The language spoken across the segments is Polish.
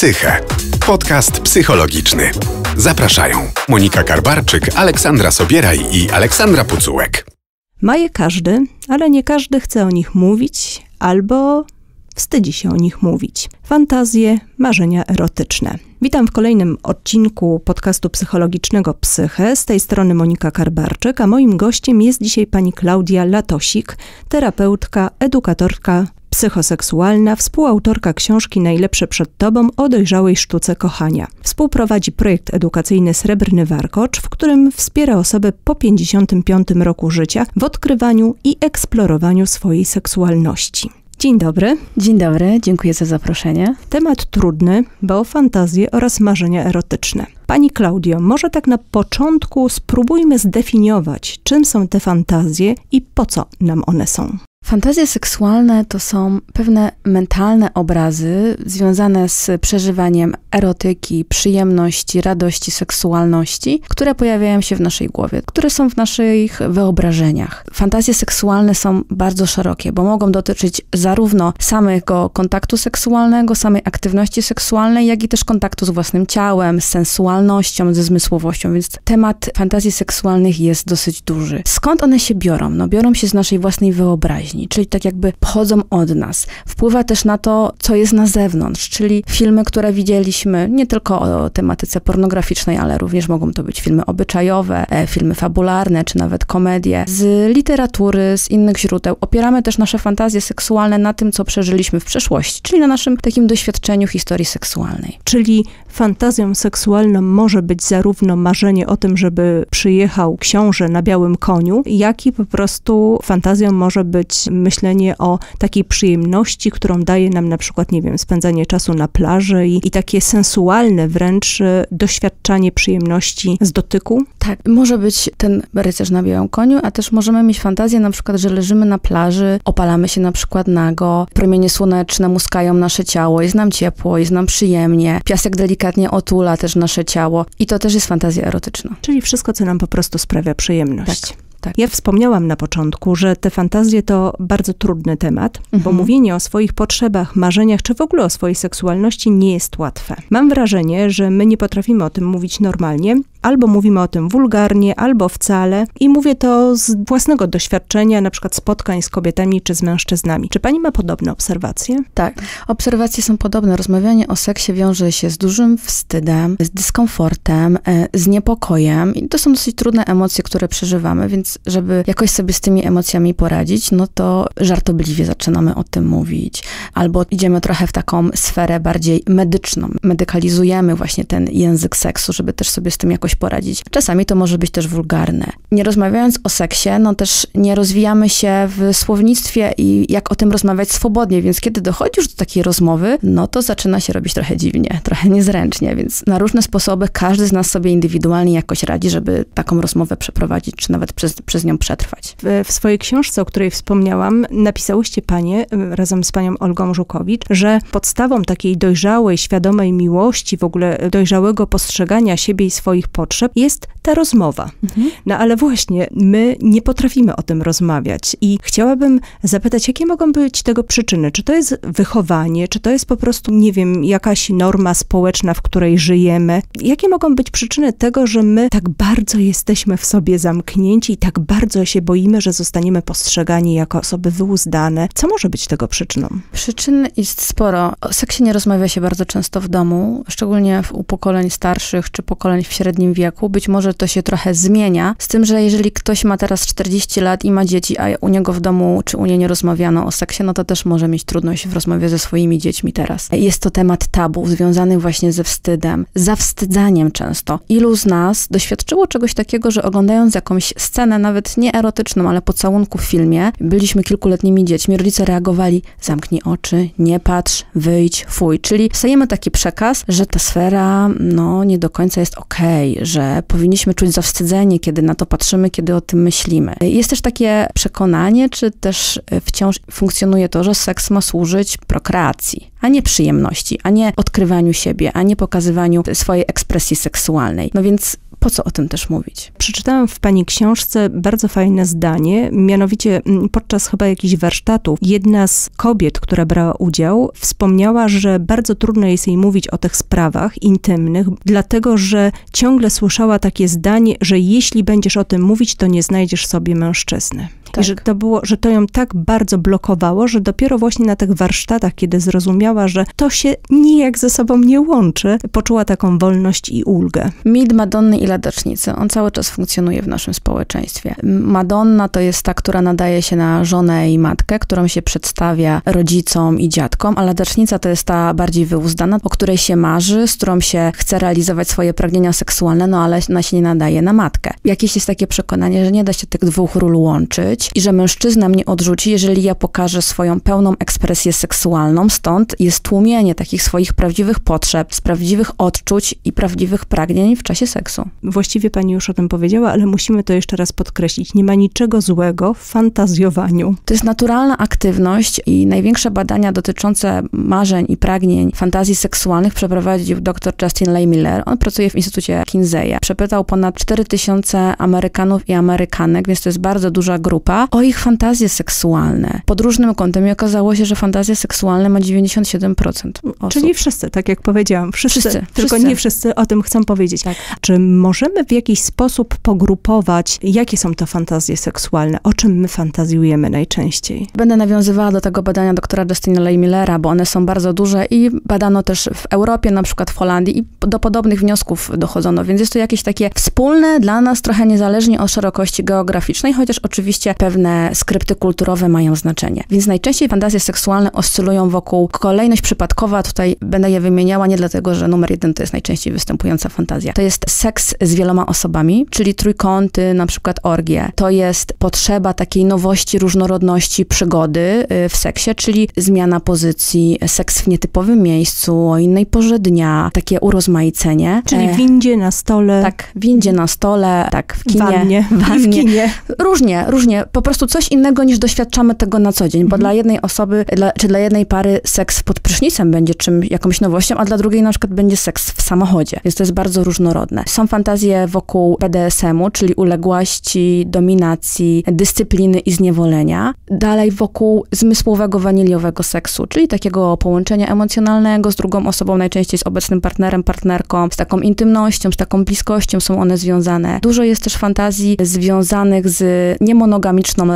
Psyche. Podcast psychologiczny. Zapraszają Monika Karbarczyk, Aleksandra Sobieraj i Aleksandra Pucułek. Ma je każdy, ale nie każdy chce o nich mówić albo wstydzi się o nich mówić. Fantazje, marzenia erotyczne. Witam w kolejnym odcinku podcastu psychologicznego Psyche. Z tej strony Monika Karbarczyk, a moim gościem jest dzisiaj pani Klaudia Latosik, terapeutka, edukatorka psychoseksualna, współautorka książki Najlepsze przed Tobą o dojrzałej sztuce kochania. Współprowadzi projekt edukacyjny Srebrny Warkocz, w którym wspiera osoby po 55 roku życia w odkrywaniu i eksplorowaniu swojej seksualności. Dzień dobry. Dzień dobry, dziękuję za zaproszenie. Temat trudny, bo fantazje oraz marzenia erotyczne. Pani Klaudio, może tak na początku spróbujmy zdefiniować, czym są te fantazje i po co nam one są. Fantazje seksualne to są pewne mentalne obrazy związane z przeżywaniem erotyki, przyjemności, radości, seksualności, które pojawiają się w naszej głowie, które są w naszych wyobrażeniach. Fantazje seksualne są bardzo szerokie, bo mogą dotyczyć zarówno samego kontaktu seksualnego, samej aktywności seksualnej, jak i też kontaktu z własnym ciałem, z sensualnością, ze zmysłowością, więc temat fantazji seksualnych jest dosyć duży. Skąd one się biorą? No, biorą się z naszej własnej wyobraźni. Czyli tak jakby pochodzą od nas. Wpływa też na to, co jest na zewnątrz, czyli filmy, które widzieliśmy, nie tylko o tematyce pornograficznej, ale również mogą to być filmy obyczajowe, filmy fabularne, czy nawet komedie. Z literatury, z innych źródeł opieramy też nasze fantazje seksualne na tym, co przeżyliśmy w przeszłości, czyli na naszym takim doświadczeniu historii seksualnej. Czyli fantazją seksualną może być zarówno marzenie o tym, żeby przyjechał książę na białym koniu, jak i po prostu fantazją może być myślenie o takiej przyjemności, którą daje nam na przykład, nie wiem, spędzanie czasu na plaży i takie sensualne wręcz doświadczanie przyjemności z dotyku. Tak, może być ten rycerz na białym koniu, a też możemy mieć fantazję na przykład, że leżymy na plaży, opalamy się na przykład nago, promienie słoneczne muskają nasze ciało, jest nam ciepło, jest nam przyjemnie, piasek delikatnie otula też nasze ciało i to też jest fantazja erotyczna. Czyli wszystko, co nam po prostu sprawia przyjemność. Tak. Tak. Ja wspomniałam na początku, że te fantazje to bardzo trudny temat, bo mówienie o swoich potrzebach, marzeniach, czy w ogóle o swojej seksualności nie jest łatwe. Mam wrażenie, że my nie potrafimy o tym mówić normalnie, albo mówimy o tym wulgarnie, albo wcale i mówię to z własnego doświadczenia, na przykład spotkań z kobietami czy z mężczyznami. Czy pani ma podobne obserwacje? Tak, obserwacje są podobne. Rozmawianie o seksie wiąże się z dużym wstydem, z dyskomfortem, z niepokojem i to są dosyć trudne emocje, które przeżywamy, więc żeby jakoś sobie z tymi emocjami poradzić, no to żartobliwie zaczynamy o tym mówić. Albo idziemy trochę w taką sferę bardziej medyczną. Medykalizujemy właśnie ten język seksu, żeby też sobie z tym jakoś poradzić. Czasami to może być też wulgarne. Nie rozmawiając o seksie, no też nie rozwijamy się w słownictwie i jak o tym rozmawiać swobodnie, więc kiedy dochodzi już do takiej rozmowy, no to zaczyna się robić trochę dziwnie, trochę niezręcznie, więc na różne sposoby każdy z nas sobie indywidualnie jakoś radzi, żeby taką rozmowę przeprowadzić, czy nawet przez nią przetrwać. W swojej książce, o której wspomniałam, napisałyście panie razem z panią Olgą Żukowicz, że podstawą takiej dojrzałej, świadomej miłości, w ogóle dojrzałego postrzegania siebie i swoich potrzeb jest ta rozmowa. No ale właśnie, my nie potrafimy o tym rozmawiać i chciałabym zapytać, jakie mogą być tego przyczyny? Czy to jest wychowanie? Czy to jest po prostu, nie wiem, jakaś norma społeczna, w której żyjemy? Jakie mogą być przyczyny tego, że my tak bardzo jesteśmy w sobie zamknięci i tak bardzo się boimy, że zostaniemy postrzegani jako osoby wyuzdane. Co może być tego przyczyną? Przyczyn jest sporo. O seksie nie rozmawia się bardzo często w domu, szczególnie u pokoleń starszych czy pokoleń w średnim wieku. Być może to się trochę zmienia, z tym, że jeżeli ktoś ma teraz 40 lat i ma dzieci, a u niego w domu czy u niej nie rozmawiano o seksie, no to też może mieć trudność w rozmowie ze swoimi dziećmi teraz. Jest to temat tabu, związany właśnie ze wstydem, zawstydzaniem często. Ilu z nas doświadczyło czegoś takiego, że oglądając jakąś scenę, nawet nie erotyczną, ale pocałunku w filmie. Byliśmy kilkuletnimi dziećmi, rodzice reagowali, zamknij oczy, nie patrz, wyjdź, fuj. Czyli stajemy taki przekaz, że ta sfera, no, nie do końca jest okej, że powinniśmy czuć zawstydzenie, kiedy na to patrzymy, kiedy o tym myślimy. Jest też takie przekonanie, czy też wciąż funkcjonuje to, że seks ma służyć prokreacji. a nie przyjemności, a nie odkrywaniu siebie, a nie pokazywaniu swojej ekspresji seksualnej. No więc po co o tym też mówić? Przeczytałam w pani książce bardzo fajne zdanie, mianowicie podczas chyba jakichś warsztatów jedna z kobiet, która brała udział, wspomniała, że bardzo trudno jest jej mówić o tych sprawach intymnych, dlatego że ciągle słyszała takie zdanie, że jeśli będziesz o tym mówić, to nie znajdziesz sobie mężczyzny. Tak. I że to ją tak bardzo blokowało, że dopiero właśnie na tych warsztatach, kiedy zrozumiała, że to się nijak ze sobą nie łączy, poczuła taką wolność i ulgę. Mit Madonny i Ladacznicy, on cały czas funkcjonuje w naszym społeczeństwie. Madonna to jest ta, która nadaje się na żonę i matkę, którą się przedstawia rodzicom i dziadkom, a Ladacznica to jest ta bardziej wyuzdana, o której się marzy, z którą się chce realizować swoje pragnienia seksualne, no ale ona się nie nadaje na matkę. Jakieś jest takie przekonanie, że nie da się tych dwóch ról łączyć, i że mężczyzna mnie odrzuci, jeżeli ja pokażę swoją pełną ekspresję seksualną, stąd jest tłumienie takich swoich prawdziwych potrzeb, z prawdziwych odczuć i prawdziwych pragnień w czasie seksu. Właściwie pani już o tym powiedziała, ale musimy to jeszcze raz podkreślić. Nie ma niczego złego w fantazjowaniu. To jest naturalna aktywność i największe badania dotyczące marzeń i pragnień, fantazji seksualnych przeprowadził dr Justin Lehmiller. On pracuje w Instytucie Kinseya. Przepytał ponad 4000 Amerykanów i Amerykanek, więc to jest bardzo duża grupa, o ich fantazje seksualne. Pod różnym kątem i okazało się, że fantazje seksualne ma 97% osób. Czyli wszyscy, tak jak powiedziałam. Wszyscy. Nie wszyscy o tym chcą powiedzieć. Tak. Czy możemy w jakiś sposób pogrupować, jakie są to fantazje seksualne? O czym my fantazjujemy najczęściej? Będę nawiązywała do tego badania doktora Justina Lehmillera, bo one są bardzo duże i badano też w Europie, na przykład w Holandii i do podobnych wniosków dochodzono, więc jest to jakieś takie wspólne dla nas, trochę niezależnie od szerokości geograficznej, chociaż oczywiście pewne skrypty kulturowe mają znaczenie. Więc najczęściej fantazje seksualne oscylują wokół kolejność przypadkowa. Tutaj będę je wymieniała nie dlatego, że numer jeden to jest najczęściej występująca fantazja. To jest seks z wieloma osobami, czyli trójkąty, na przykład orgie. To jest potrzeba takiej nowości, różnorodności, przygody w seksie, czyli zmiana pozycji, seks w nietypowym miejscu, o innej porze dnia, takie urozmaicenie. Czyli w windzie, na stole. Tak, w windzie, na stole, tak, w kinie. W kinie. Różnie. Po prostu coś innego niż doświadczamy tego na co dzień, bo dla jednej osoby czy dla jednej pary seks pod prysznicem będzie jakąś nowością, a dla drugiej na przykład będzie seks w samochodzie, więc to jest bardzo różnorodne. Są fantazje wokół BDSM-u, czyli uległości, dominacji, dyscypliny i zniewolenia. Dalej wokół zmysłowego, waniliowego seksu, czyli takiego połączenia emocjonalnego z drugą osobą, najczęściej z obecnym partnerem, partnerką, z taką intymnością, z taką bliskością są one związane. Dużo jest też fantazji związanych z niemonogamiczną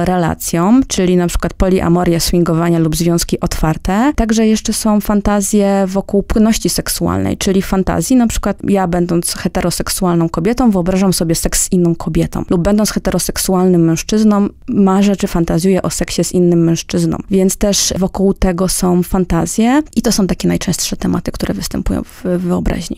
relacją, czyli na przykład poliamoria, swingowania lub związki otwarte. Także jeszcze są fantazje wokół płynności seksualnej, czyli fantazji, na przykład ja będąc heteroseksualną kobietą wyobrażam sobie seks z inną kobietą lub będąc heteroseksualnym mężczyzną marzę czy fantazjuję o seksie z innym mężczyzną. Więc też wokół tego są fantazje i to są takie najczęstsze tematy, które występują w wyobraźni.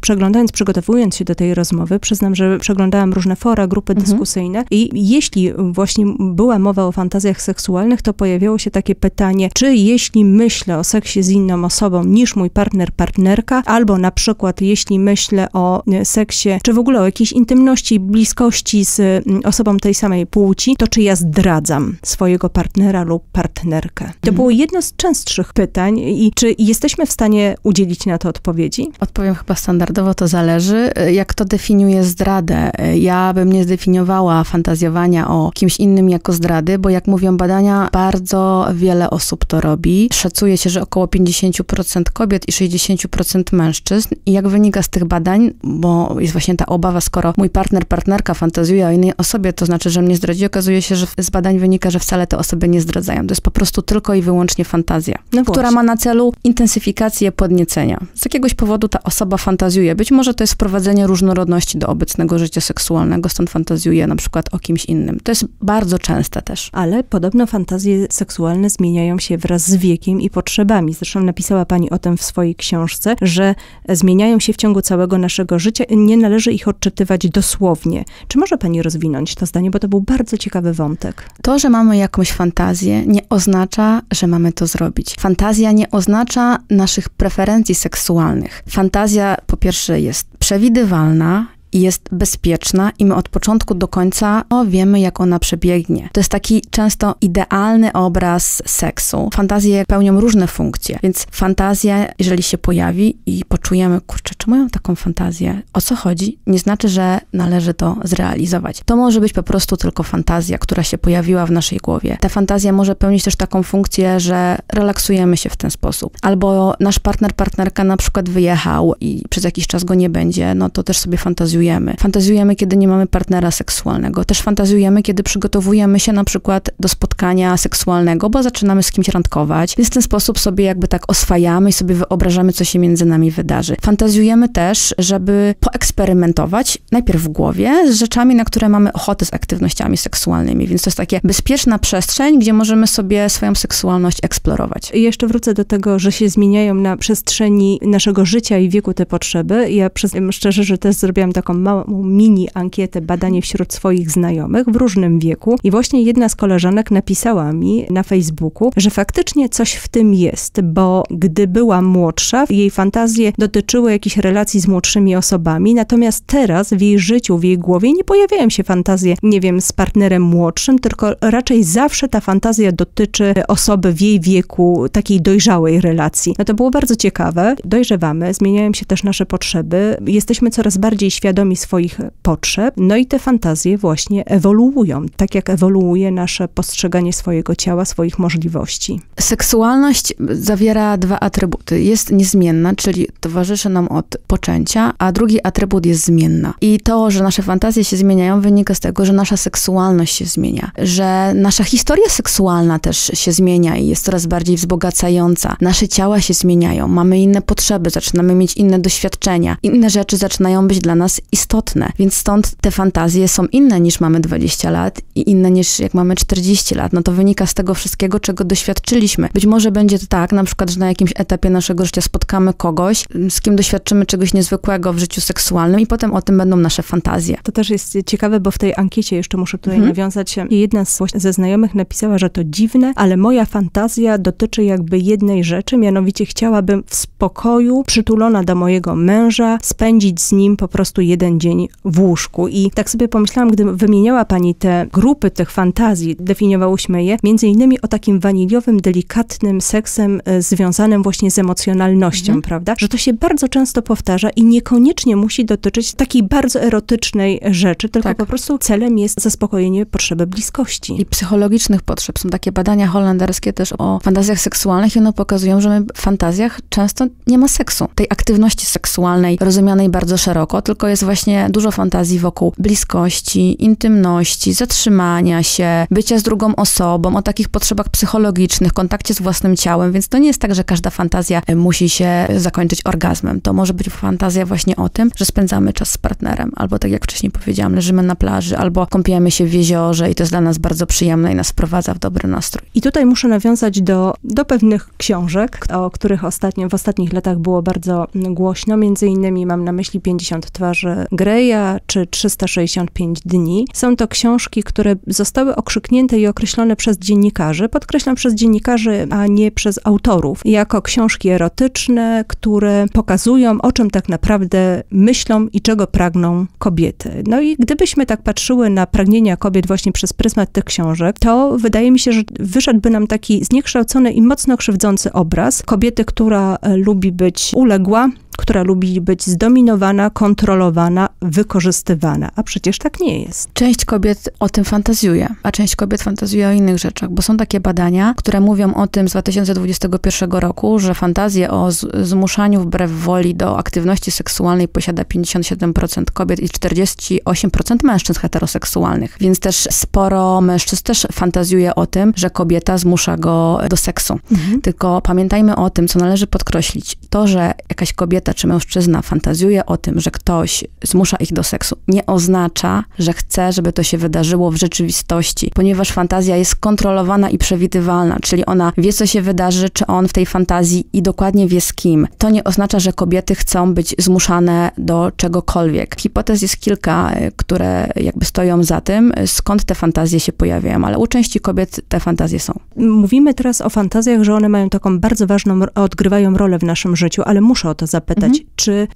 Przygotowując się do tej rozmowy, przyznam, że przeglądałam różne fora, grupy dyskusyjne i jeśli właśnie była mowa o fantazjach seksualnych, to pojawiało się takie pytanie, czy jeśli myślę o seksie z inną osobą niż mój partner, partnerka, albo na przykład jeśli myślę o seksie, czy w ogóle o jakiejś intymności, bliskości z osobą tej samej płci, to czy ja zdradzam swojego partnera lub partnerkę? To było jedno z częstszych pytań i czy jesteśmy w stanie udzielić na to odpowiedzi? Odpowiem chyba standardowo, to zależy. Jak to definiuje zdradę? Ja bym nie zdefiniowała fantazjowania o kimś innym jako zdrady, bo jak mówią badania, bardzo wiele osób to robi. Szacuje się, że około 50% kobiet i 60% mężczyzn. I jak wynika z tych badań, bo jest właśnie ta obawa, skoro mój partner, partnerka fantazjuje o innej osobie, to znaczy, że mnie zdradzi. Okazuje się, że z badań wynika, że wcale te osoby nie zdradzają. To jest po prostu tylko i wyłącznie fantazja, która ma na celu intensyfikację podniecenia. Z jakiegoś powodu ta osoba fantazjuje. Być może to jest wprowadzenie różnorodności do obecnego życia seksualnego, stąd fantazjuje na przykład o kimś innym. To jest bardzo częste też. Ale podobno fantazje seksualne zmieniają się wraz z wiekiem i potrzebami. Zresztą napisała pani o tym w swojej książce, że zmieniają się w ciągu całego naszego życia i nie należy ich odczytywać dosłownie. Czy może pani rozwinąć to zdanie, bo to był bardzo ciekawy wątek. To, że mamy jakąś fantazję, nie oznacza, że mamy to zrobić. Fantazja nie oznacza naszych preferencji seksualnych. Fantazja po pierwsze jest przewidywalna, jest bezpieczna i my od początku do końca wiemy, jak ona przebiegnie. To jest taki często idealny obraz seksu. Fantazje pełnią różne funkcje, więc fantazja, jeżeli się pojawi i poczujemy, kurczę, czemu ja mam taką fantazję? O co chodzi? Nie znaczy, że należy to zrealizować. To może być po prostu tylko fantazja, która się pojawiła w naszej głowie. Ta fantazja może pełnić też taką funkcję, że relaksujemy się w ten sposób. Albo nasz partner, partnerka na przykład wyjechał i przez jakiś czas go nie będzie, no to też sobie fantazjujemy. Fantazjujemy, kiedy nie mamy partnera seksualnego. Też fantazjujemy, kiedy przygotowujemy się na przykład do spotkania seksualnego, bo zaczynamy z kimś randkować. Więc w ten sposób sobie jakby tak oswajamy i sobie wyobrażamy, co się między nami wydarzy. Fantazjujemy też, żeby poeksperymentować najpierw w głowie z rzeczami, na które mamy ochotę, z aktywnościami seksualnymi. Więc to jest taka bezpieczna przestrzeń, gdzie możemy sobie swoją seksualność eksplorować. I jeszcze wrócę do tego, że się zmieniają na przestrzeni naszego życia i wieku te potrzeby. Ja przyznam szczerze, że też zrobiłam taką małą mini ankietę, badanie wśród swoich znajomych w różnym wieku. I właśnie jedna z koleżanek napisała mi na Facebooku, że faktycznie coś w tym jest, bo gdy była młodsza, jej fantazje dotyczyły jakichś relacji z młodszymi osobami, natomiast teraz w jej życiu, w jej głowie nie pojawiają się fantazje, nie wiem, z partnerem młodszym, tylko raczej zawsze ta fantazja dotyczy osoby w jej wieku, takiej dojrzałej relacji. No to było bardzo ciekawe. Dojrzewamy, zmieniają się też nasze potrzeby, jesteśmy coraz bardziej świadomi swoich potrzeb, no i te fantazje właśnie ewoluują, tak jak ewoluuje nasze postrzeganie swojego ciała, swoich możliwości. Seksualność zawiera dwa atrybuty. Jest niezmienna, czyli towarzyszy nam od poczęcia, a drugi atrybut jest zmienna. I to, że nasze fantazje się zmieniają, wynika z tego, że nasza seksualność się zmienia, że nasza historia seksualna też się zmienia i jest coraz bardziej wzbogacająca. Nasze ciała się zmieniają, mamy inne potrzeby, zaczynamy mieć inne doświadczenia, inne rzeczy zaczynają być dla nas istotne, więc stąd te fantazje są inne niż mamy 20 lat i inne niż jak mamy 40 lat. No to wynika z tego wszystkiego, czego doświadczyliśmy. Być może będzie to tak, na przykład, że na jakimś etapie naszego życia spotkamy kogoś, z kim doświadczymy czegoś niezwykłego w życiu seksualnym i potem o tym będą nasze fantazje. To też jest ciekawe, bo w tej ankiecie, jeszcze muszę tutaj nawiązać się, jedna ze znajomych napisała, że to dziwne, ale moja fantazja dotyczy jakby jednej rzeczy, mianowicie chciałabym w spokoju, przytulona do mojego męża, spędzić z nim po prostu jeden dzień w łóżku. I tak sobie pomyślałam, gdy wymieniała pani te grupy tych fantazji, definiowałyśmy je, między innymi o takim waniliowym, delikatnym seksem związanym właśnie z emocjonalnością, prawda? Że to się bardzo często powtarza i niekoniecznie musi dotyczyć takiej bardzo erotycznej rzeczy, tylko po prostu celem jest zaspokojenie potrzeby bliskości. I psychologicznych potrzeb. Są takie badania holenderskie też o fantazjach seksualnych i one pokazują, że my w fantazjach często nie ma seksu. Tej aktywności seksualnej rozumianej bardzo szeroko, tylko jest właśnie dużo fantazji wokół bliskości, intymności, zatrzymania się, bycia z drugą osobą, o takich potrzebach psychologicznych, kontakcie z własnym ciałem, więc to nie jest tak, że każda fantazja musi się zakończyć orgazmem. To może być fantazja właśnie o tym, że spędzamy czas z partnerem, albo tak jak wcześniej powiedziałam, leżymy na plaży, albo kąpiemy się w jeziorze i to jest dla nas bardzo przyjemne i nas wprowadza w dobry nastrój. I tutaj muszę nawiązać do pewnych książek, o których w ostatnich latach było bardzo głośno. Między innymi mam na myśli 50 twarzy Greya czy 365 dni. Są to książki, które zostały okrzyknięte i określone przez dziennikarzy, podkreślam przez dziennikarzy, a nie przez autorów, jako książki erotyczne, które pokazują, o czym tak naprawdę myślą i czego pragną kobiety. No i gdybyśmy tak patrzyły na pragnienia kobiet właśnie przez pryzmat tych książek, to wydaje mi się, że wyszedłby nam taki zniekształcony i mocno krzywdzący obraz kobiety, która lubi być uległa, która lubi być zdominowana, kontrolowana, wykorzystywana. A przecież tak nie jest. Część kobiet o tym fantazjuje, a część kobiet fantazjuje o innych rzeczach, bo są takie badania, które mówią o tym z 2021 roku, że fantazje o zmuszaniu wbrew woli do aktywności seksualnej posiada 57% kobiet i 48% mężczyzn heteroseksualnych. Więc też sporo mężczyzn też fantazjuje o tym, że kobieta zmusza go do seksu. Tylko pamiętajmy o tym, co należy podkreślić. To, że jakaś kobieta czy mężczyzna fantazjuje o tym, że ktoś zmusza ich do seksu, nie oznacza, że chce, żeby to się wydarzyło w rzeczywistości, ponieważ fantazja jest kontrolowana i przewidywalna, czyli ona wie, co się wydarzy, czy on w tej fantazji i dokładnie wie z kim. To nie oznacza, że kobiety chcą być zmuszane do czegokolwiek. Hipotez jest kilka, które jakby stoją za tym, skąd te fantazje się pojawiają, ale u części kobiet te fantazje są. Mówimy teraz o fantazjach, że one mają taką bardzo ważną, odgrywają rolę w naszym życiu, ale muszę o to zapytać, zapytać, czy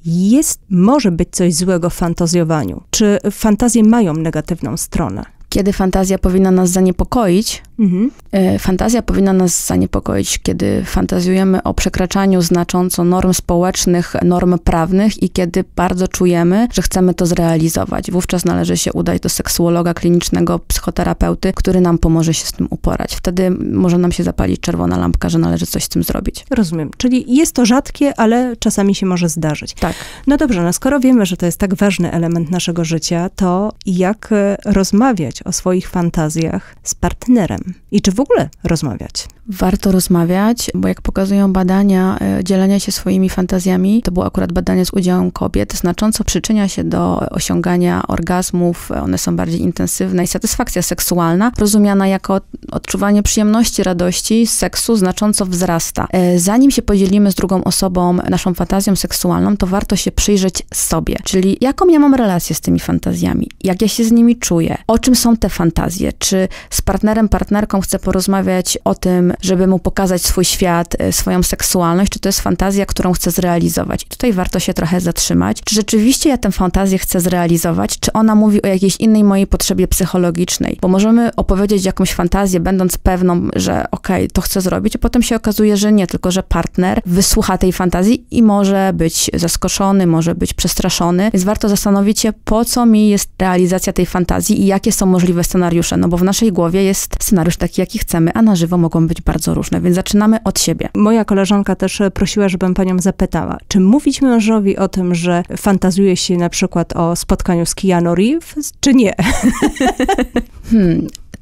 może być coś złego w fantazjowaniu? Czy fantazje mają negatywną stronę? Kiedy fantazja powinna nas zaniepokoić? Fantazja powinna nas zaniepokoić, kiedy fantazjujemy o przekraczaniu znacząco norm społecznych, norm prawnych i kiedy bardzo czujemy, że chcemy to zrealizować. Wówczas należy się udać do seksuologa klinicznego, psychoterapeuty, który nam pomoże się z tym uporać. Wtedy może nam się zapalić czerwona lampka, że należy coś z tym zrobić. Rozumiem. Czyli jest to rzadkie, ale czasami się może zdarzyć. Tak. No dobrze, no skoro wiemy, że to jest tak ważny element naszego życia, to jak rozmawiać o swoich fantazjach z partnerem? I czy w ogóle rozmawiać? Warto rozmawiać, bo jak pokazują badania, dzielenia się swoimi fantazjami, to było akurat badanie z udziałem kobiet, znacząco przyczynia się do osiągania orgazmów, one są bardziej intensywne i satysfakcja seksualna, rozumiana jako odczuwanie przyjemności, radości, seksu, znacząco wzrasta. Zanim się podzielimy z drugą osobą naszą fantazją seksualną, to warto się przyjrzeć sobie, czyli jaką ja mam relację z tymi fantazjami, jak ja się z nimi czuję, o czym są te fantazje, czy z partnerem, partnerką chcę porozmawiać o tym, żeby mu pokazać swój świat, swoją seksualność, czy to jest fantazja, którą chcę zrealizować. I tutaj warto się trochę zatrzymać. Czy rzeczywiście ja tę fantazję chcę zrealizować, czy ona mówi o jakiejś innej mojej potrzebie psychologicznej? Bo możemy opowiedzieć jakąś fantazję, będąc pewną, że okej, to chcę zrobić, a potem się okazuje, że nie, tylko że partner wysłucha tej fantazji i może być zaskoczony, może być przestraszony. Więc warto zastanowić się, po co mi jest realizacja tej fantazji i jakie są możliwe scenariusze. No bo w naszej głowie jest scenariusz taki, jaki chcemy, a na żywo mogą być bardzo różne, więc zaczynamy od siebie. Moja koleżanka też prosiła, żebym panią zapytała, czy mówić mężowi o tym, że fantazjuje się na przykład o spotkaniu z Keanu Reeves, czy nie?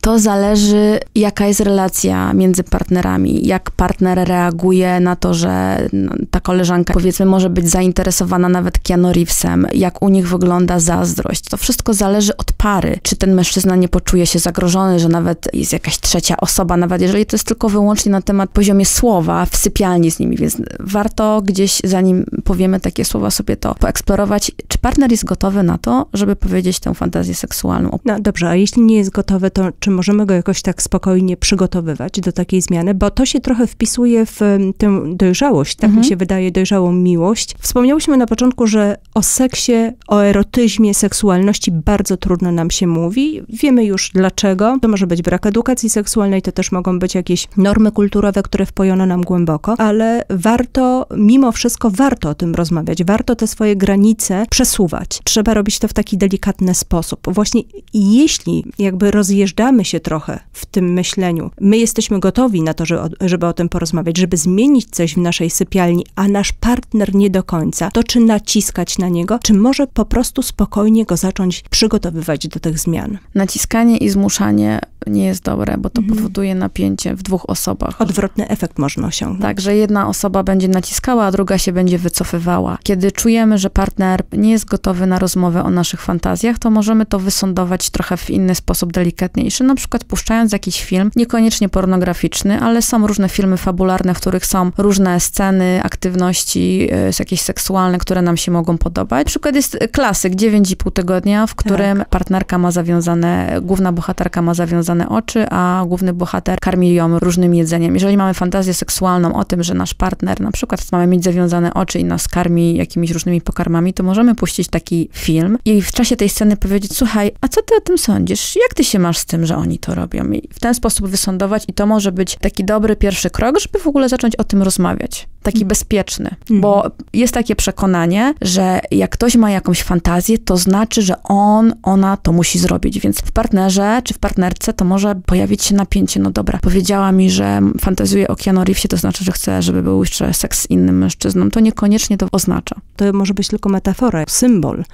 To zależy, jaka jest relacja między partnerami, jak partner reaguje na to, że ta koleżanka, powiedzmy, może być zainteresowana nawet Keanu Reevesem, jak u nich wygląda zazdrość. To wszystko zależy od pary. Czy ten mężczyzna nie poczuje się zagrożony, że nawet jest jakaś trzecia osoba, nawet jeżeli to jest tylko wyłącznie na temat poziomie słowa w sypialni z nimi, więc warto gdzieś, zanim powiemy takie słowa, sobie to poeksplorować, czy partner jest gotowy na to, żeby powiedzieć tę fantazję seksualną. No dobrze, a jeśli nie jest gotowy, to czy możemy go jakoś tak spokojnie przygotowywać do takiej zmiany, bo to się trochę wpisuje w tę dojrzałość, tak mi się wydaje, dojrzałą miłość. Wspomniałyśmy na początku, że o seksie, o erotyzmie, seksualności bardzo trudno nam się mówi. Wiemy już dlaczego. To może być brak edukacji seksualnej, to też mogą być jakieś normy kulturowe, które wpojono nam głęboko, ale warto, mimo wszystko warto o tym rozmawiać, warto te swoje granice przesuwać. Trzeba robić to w taki delikatny sposób. Właśnie jeśli jakby rozjeżdżamy się trochę w tym myśleniu. My jesteśmy gotowi na to, żeby o tym porozmawiać, żeby zmienić coś w naszej sypialni, a nasz partner nie do końca. To czy naciskać na niego, czy może po prostu spokojnie go zacząć przygotowywać do tych zmian? Naciskanie i zmuszanie nie jest dobre, bo to powoduje napięcie w dwóch osobach. Odwrotny efekt można osiągnąć. Tak, że jedna osoba będzie naciskała, a druga się będzie wycofywała. Kiedy czujemy, że partner nie jest gotowy na rozmowę o naszych fantazjach, to możemy to wysądować trochę w inny sposób, delikatniejszy. Na przykład puszczając jakiś film, niekoniecznie pornograficzny, ale są różne filmy fabularne, w których są różne sceny, aktywności jakieś seksualne, które nam się mogą podobać. Na przykład jest klasyk 9,5 tygodnia, w którym partnerka ma zawiązane, główna bohaterka ma zawiązane oczy, a główny bohater karmi ją różnym jedzeniem. Jeżeli mamy fantazję seksualną o tym, że nasz partner, na przykład mamy mieć zawiązane oczy i nas karmi jakimiś różnymi pokarmami, to możemy puścić taki film i w czasie tej sceny powiedzieć, słuchaj, a co ty o tym sądzisz? Jak ty się masz z tym, że oni to robią? I w ten sposób wysądować i to może być taki dobry pierwszy krok, żeby w ogóle zacząć o tym rozmawiać. Taki bezpieczny, bo jest takie przekonanie, że jak ktoś ma jakąś fantazję, to znaczy, że on, ona to musi zrobić, więc w partnerze czy w partnerce to może pojawić się napięcie, no dobra, powiedziała mi, że fantazjuje o Keanu Reevesie, to znaczy, że chce, żeby był jeszcze seks z innym mężczyzną. To niekoniecznie to oznacza. To może być tylko metafora, symbol,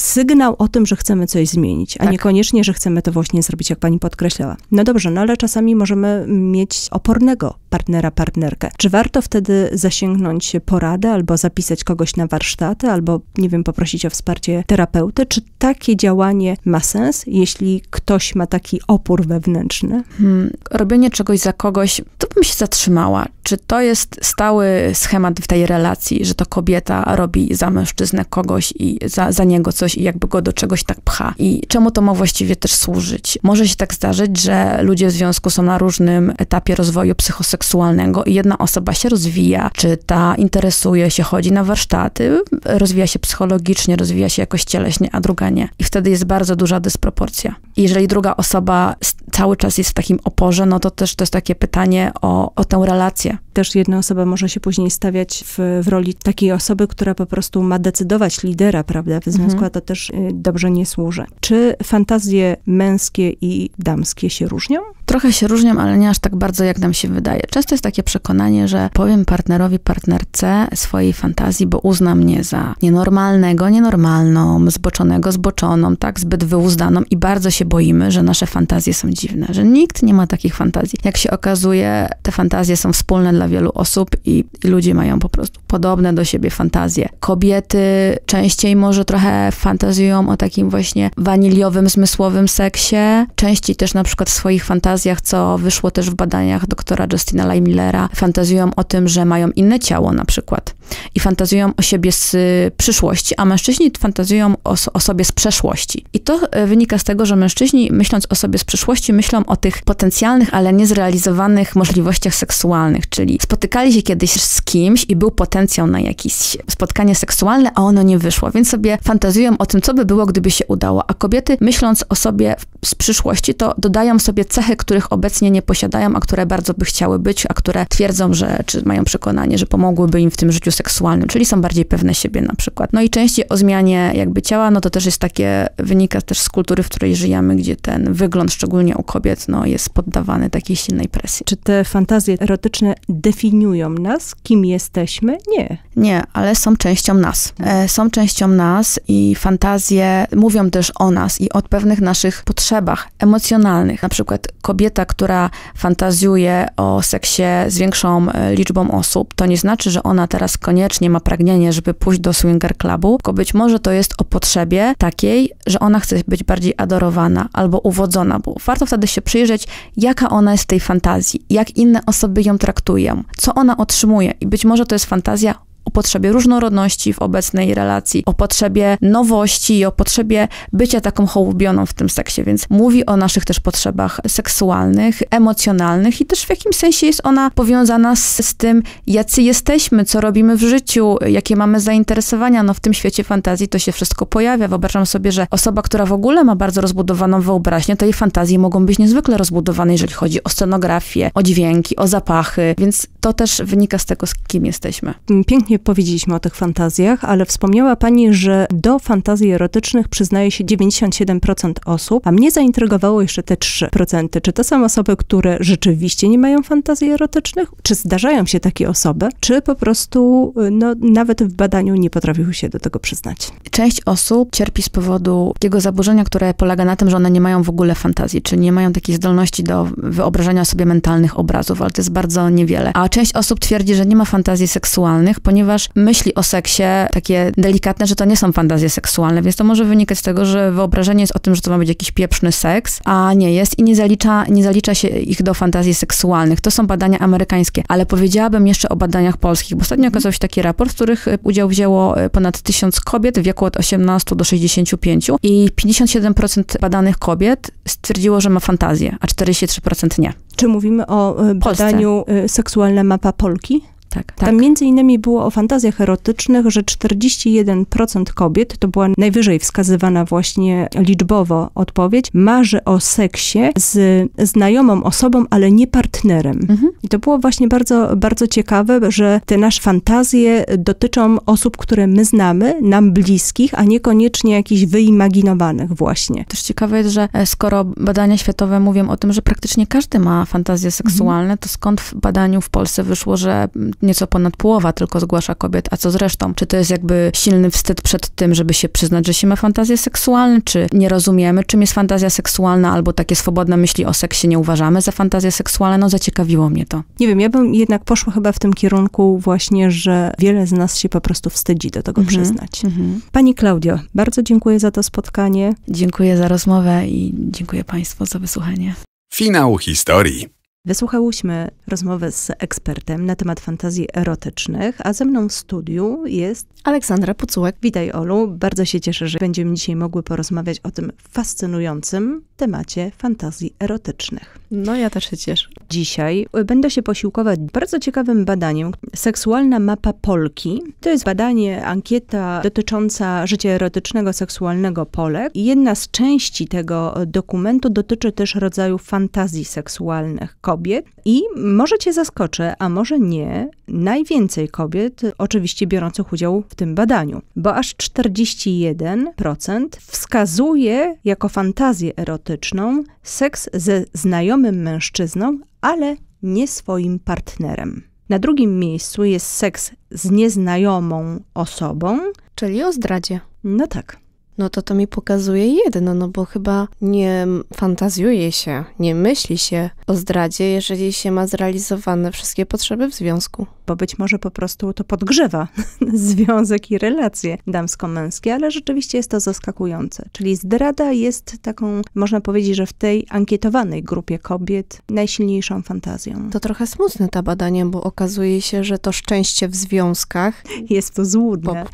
sygnał o tym, że chcemy coś zmienić, a niekoniecznie, że chcemy to właśnie zrobić, jak pani podkreślała. No dobrze, no ale czasami możemy mieć opornego partnera, partnerkę. Czy warto wtedy zasięgnąć poradę, albo zapisać kogoś na warsztaty, albo, nie wiem, poprosić o wsparcie terapeuty? Czy takie działanie ma sens, jeśli ktoś ma taki opór wewnętrzny? Robienie czegoś za kogoś, to bym się zatrzymała. Czy to jest stały schemat w tej relacji, że to kobieta robi za mężczyznę kogoś i za niego coś i jakby go do czegoś tak pcha? I czemu to ma właściwie też służyć? Może się tak zdarzyć, że ludzie w związku są na różnym etapie rozwoju psychoseksualnego, seksualnego i jedna osoba się rozwija, czyta, interesuje się, chodzi na warsztaty, rozwija się psychologicznie, rozwija się jakoś cieleśnie, a druga nie. I wtedy jest bardzo duża dysproporcja. I jeżeli druga osoba cały czas jest w takim oporze, no to też to jest takie pytanie o tę relację. Też jedna osoba może się później stawiać w roli takiej osoby, która po prostu ma decydować, lidera, prawda, w związku, a to też dobrze nie służy. Czy fantazje męskie i damskie się różnią? Trochę się różnią, ale nie aż tak bardzo, jak nam się wydaje. Często jest takie przekonanie, że powiem partnerowi, partnerce swojej fantazji, bo uzna mnie za nienormalnego, nienormalną, zboczonego, zboczoną, tak, zbyt wyuzdaną i bardzo się boimy, że nasze fantazje są dziwne, że nikt nie ma takich fantazji. Jak się okazuje, te fantazje są wspólne dla wielu osób i ludzie mają po prostu podobne do siebie fantazje. Kobiety częściej może trochę fantazjują o takim właśnie waniliowym, zmysłowym seksie, częściej też na przykład w swoich fantazjach, co wyszło też w badaniach doktora Justina Lehmillera, fantazjują o tym, że mają inne ciało na przykład i fantazjują o siebie z przyszłości, a mężczyźni fantazjują o sobie z przeszłości. I to wynika z tego, że mężczyźni, myśląc o sobie z przyszłości, myślą o tych potencjalnych, ale niezrealizowanych możliwościach seksualnych, czyli spotykali się kiedyś z kimś i był potencjał na jakieś spotkanie seksualne, a ono nie wyszło, więc sobie fantazjują o tym, co by było, gdyby się udało, a kobiety, myśląc o sobie z przyszłości, to dodają sobie cechy, których obecnie nie posiadają, a które bardzo by chciały być, a które twierdzą, że, czy mają przekonanie, że pomogłyby im w tym życiu seksualnym, czyli są bardziej pewne siebie na przykład. No i częściej o zmianie jakby ciała, no to też jest takie, wynika też z kultury, w której żyjemy, gdzie ten wygląd, szczególnie u kobiet, no jest poddawany takiej silnej presji. Czy te fantazje erotyczne definiują nas, kim jesteśmy? Nie. Nie, ale są częścią nas. Są częścią nas i fantazje mówią też o nas i o pewnych naszych potrzebach emocjonalnych. Na przykład kobieta, która fantazjuje o seksie z większą liczbą osób, to nie znaczy, że ona teraz koniecznie ma pragnienie, żeby pójść do swinger clubu, tylko być może to jest o potrzebie takiej, że ona chce być bardziej adorowana albo uwodzona, bo warto wtedy się przyjrzeć, jaka ona jest w tej fantazji, jak inne osoby ją traktują, co ona otrzymuje i być może to jest fantazja o potrzebie różnorodności w obecnej relacji, o potrzebie nowości i o potrzebie bycia taką hołubioną w tym seksie, więc mówi o naszych też potrzebach seksualnych, emocjonalnych i też w jakimś sensie jest ona powiązana z tym, jacy jesteśmy, co robimy w życiu, jakie mamy zainteresowania. No w tym świecie fantazji to się wszystko pojawia. Wyobrażam sobie, że osoba, która w ogóle ma bardzo rozbudowaną wyobraźnię, to jej fantazje mogą być niezwykle rozbudowane, jeżeli chodzi o scenografię, o dźwięki, o zapachy, więc to też wynika z tego, z kim jesteśmy. Pięknie powiedzieliśmy o tych fantazjach, ale wspomniała Pani, że do fantazji erotycznych przyznaje się 97% osób, a mnie zaintrygowało jeszcze te 3%. Czy to są osoby, które rzeczywiście nie mają fantazji erotycznych? Czy zdarzają się takie osoby? Czy po prostu no, nawet w badaniu nie potrafiły się do tego przyznać? Część osób cierpi z powodu takiego zaburzenia, które polega na tym, że one nie mają w ogóle fantazji, czyli nie mają takiej zdolności do wyobrażania sobie mentalnych obrazów, ale to jest bardzo niewiele. A część osób twierdzi, że nie ma fantazji seksualnych, ponieważ myśli o seksie takie delikatne, że to nie są fantazje seksualne, więc to może wynikać z tego, że wyobrażenie jest o tym, że to ma być jakiś pieprzny seks, a nie jest i nie zalicza się ich do fantazji seksualnych. To są badania amerykańskie, ale powiedziałabym jeszcze o badaniach polskich, bo ostatnio okazał się taki raport, w których udział wzięło ponad 1000 kobiet w wieku od 18 do 65 i 57% badanych kobiet stwierdziło, że ma fantazję, a 43% nie. Czy mówimy o badaniu Seksualna mapa Polki? Tak, tak. Tam między innymi było o fantazjach erotycznych, że 41% kobiet, to była najwyżej wskazywana właśnie liczbowo odpowiedź, marzy o seksie z znajomą osobą, ale nie partnerem. I to było właśnie bardzo, bardzo ciekawe, że te nasze fantazje dotyczą osób, które my znamy, nam bliskich, a niekoniecznie jakichś wyimaginowanych właśnie. Też ciekawe jest, że skoro badania światowe mówią o tym, że praktycznie każdy ma fantazje seksualne, to skąd w badaniu w Polsce wyszło, że nieco ponad połowa tylko zgłasza kobiet, a co z resztą? Czy to jest jakby silny wstyd przed tym, żeby się przyznać, że się ma fantazję seksualną, czy nie rozumiemy, czym jest fantazja seksualna, albo takie swobodne myśli o seksie nie uważamy za fantazję seksualną? No zaciekawiło mnie to. Nie wiem, ja bym jednak poszła chyba w tym kierunku właśnie, że wiele z nas się po prostu wstydzi do tego przyznać. Pani Klaudio, bardzo dziękuję za to spotkanie. Dziękuję za rozmowę i dziękuję Państwu za wysłuchanie. Finał historii. Wysłuchałyśmy rozmowy z ekspertem na temat fantazji erotycznych, a ze mną w studiu jest Aleksandra Pucułek. Witaj, Olu. Bardzo się cieszę, że będziemy dzisiaj mogły porozmawiać o tym fascynującym temacie fantazji erotycznych. No, ja też się cieszę. Dzisiaj będę się posiłkować bardzo ciekawym badaniem. Seksualna mapa Polki. To jest badanie, ankieta dotycząca życia erotycznego, seksualnego Polek. Jedna z części tego dokumentu dotyczy też rodzaju fantazji seksualnych kobiet. I może cię zaskoczę, a może nie, najwięcej kobiet oczywiście biorących udział w tym badaniu, bo aż 41% wskazuje jako fantazję erotyczną seks ze znajomym mężczyzną, ale nie swoim partnerem. Na drugim miejscu jest seks z nieznajomą osobą. Czyli o zdradzie. No tak. No to mi pokazuje jedno, no bo chyba nie fantazjuje się, nie myśli się o zdradzie, jeżeli się ma zrealizowane wszystkie potrzeby w związku. Bo być może po prostu to podgrzewa związek i relacje damsko-męskie, ale rzeczywiście jest to zaskakujące. Czyli zdrada jest taką, można powiedzieć, że w tej ankietowanej grupie kobiet najsilniejszą fantazją. To trochę smutne to badanie, bo okazuje się, że to szczęście w związkach jest to złudne.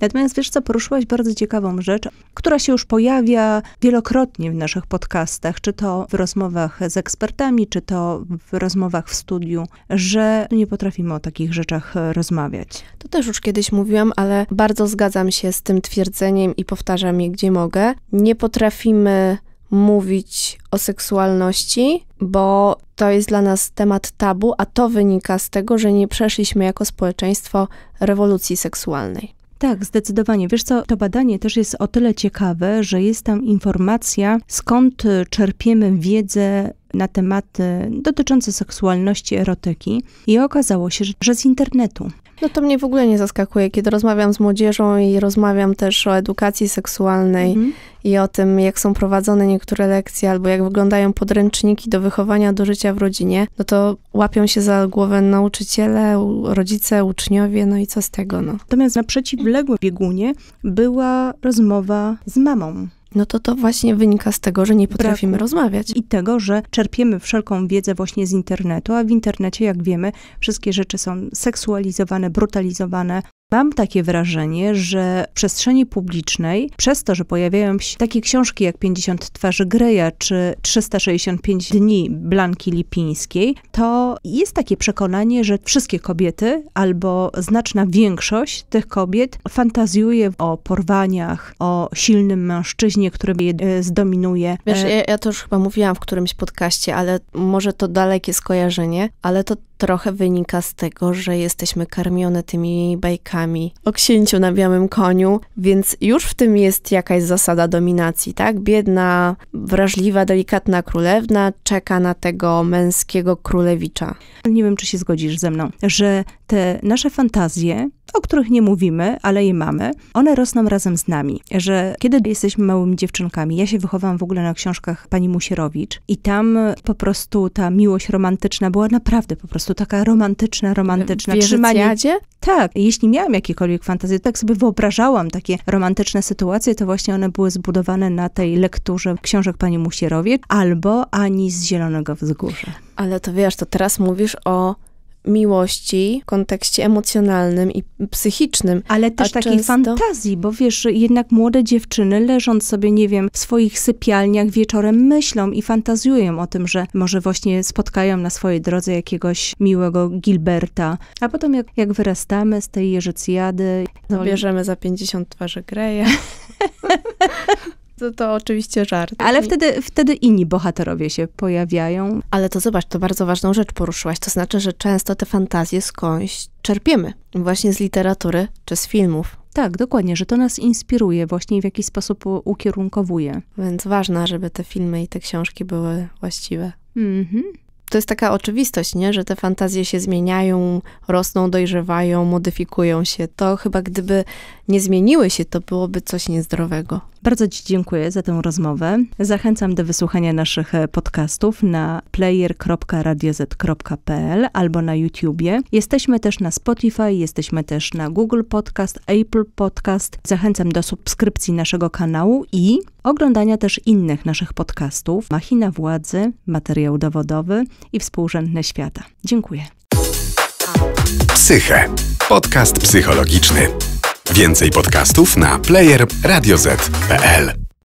Natomiast wiesz co, poruszyłaś bardzo ciekawą rzecz, która się już pojawia wielokrotnie w naszych podcastach, czy to w rozmowach z ekspertami, czy to w rozmowach w studiu, że nie potrafimy o takich rzeczach rozmawiać. To też już kiedyś mówiłam, ale bardzo zgadzam się z tym twierdzeniem i powtarzam je, gdzie mogę. Nie potrafimy mówić o seksualności, bo to jest dla nas temat tabu, a to wynika z tego, że nie przeszliśmy jako społeczeństwo rewolucji seksualnej. Tak, zdecydowanie. Wiesz co, to badanie też jest o tyle ciekawe, że jest tam informacja, skąd czerpiemy wiedzę na tematy dotyczące seksualności, erotyki i okazało się, że z internetu. No to mnie w ogóle nie zaskakuje, kiedy rozmawiam z młodzieżą i rozmawiam też o edukacji seksualnej i o tym, jak są prowadzone niektóre lekcje albo jak wyglądają podręczniki do wychowania, do życia w rodzinie, no to łapią się za głowę nauczyciele, rodzice, uczniowie, no i co z tego, no. Natomiast na przeciwległym biegunie była rozmowa z mamą. No to właśnie wynika z tego, że nie potrafimy rozmawiać. I tego, że czerpiemy wszelką wiedzę właśnie z internetu, a w internecie, jak wiemy, wszystkie rzeczy są seksualizowane, brutalizowane. Mam takie wrażenie, że w przestrzeni publicznej, przez to, że pojawiają się takie książki jak 50 twarzy Greya czy 365 dni Blanki Lipińskiej, to jest takie przekonanie, że wszystkie kobiety albo znaczna większość tych kobiet fantazjuje o porwaniach, o silnym mężczyźnie, który je zdominuje. Wiesz, ja to już chyba mówiłam w którymś podcaście, ale może to dalekie skojarzenie, ale to trochę wynika z tego, że jesteśmy karmione tymi bajkami o księciu na białym koniu, więc już w tym jest jakaś zasada dominacji, tak? Biedna, wrażliwa, delikatna królewna czeka na tego męskiego królewicza. Nie wiem, czy się zgodzisz ze mną, że te nasze fantazje, o których nie mówimy, ale je mamy, one rosną razem z nami, że kiedy jesteśmy małymi dziewczynkami, ja się wychowałam w ogóle na książkach pani Musierowicz i tam po prostu ta miłość romantyczna była naprawdę po prostu taka romantyczna. W Jerzycjadzie? Tak. Jeśli miałam jakiekolwiek fantazje, tak sobie wyobrażałam takie romantyczne sytuacje, to właśnie one były zbudowane na tej lekturze książek pani Musierowicz albo Ani z Zielonego Wzgórza. Ale to wiesz, to teraz mówisz o miłości w kontekście emocjonalnym i psychicznym. Ale też takiej fantazji, bo wiesz, jednak młode dziewczyny leżąc sobie, nie wiem, w swoich sypialniach wieczorem myślą i fantazjują o tym, że może właśnie spotkają na swojej drodze jakiegoś miłego Gilberta. A potem jak wyrastamy z tej Jerzycjady... No, bierzemy za 50 twarzy Greya. To oczywiście żart. Ale wtedy inni bohaterowie się pojawiają. Ale to zobacz, to bardzo ważną rzecz poruszyłaś. To znaczy, że często te fantazje skądś czerpiemy. Właśnie z literatury czy z filmów. Tak, dokładnie, że to nas inspiruje właśnie i w jakiś sposób ukierunkowuje. Więc ważne, żeby te filmy i te książki były właściwe. Mhm. To jest taka oczywistość, nie? Że te fantazje się zmieniają, rosną, dojrzewają, modyfikują się. To chyba gdyby nie zmieniły się, to byłoby coś niezdrowego. Bardzo Ci dziękuję za tę rozmowę. Zachęcam do wysłuchania naszych podcastów na player.radioz.pl albo na YouTubie. Jesteśmy też na Spotify, jesteśmy też na Google Podcast, Apple Podcast. Zachęcam do subskrypcji naszego kanału i oglądania też innych naszych podcastów: Machina władzy, Materiał dowodowy i Współrzędne Świata. Dziękuję. Psyche. Podcast psychologiczny. Więcej podcastów na player.radioz.pl.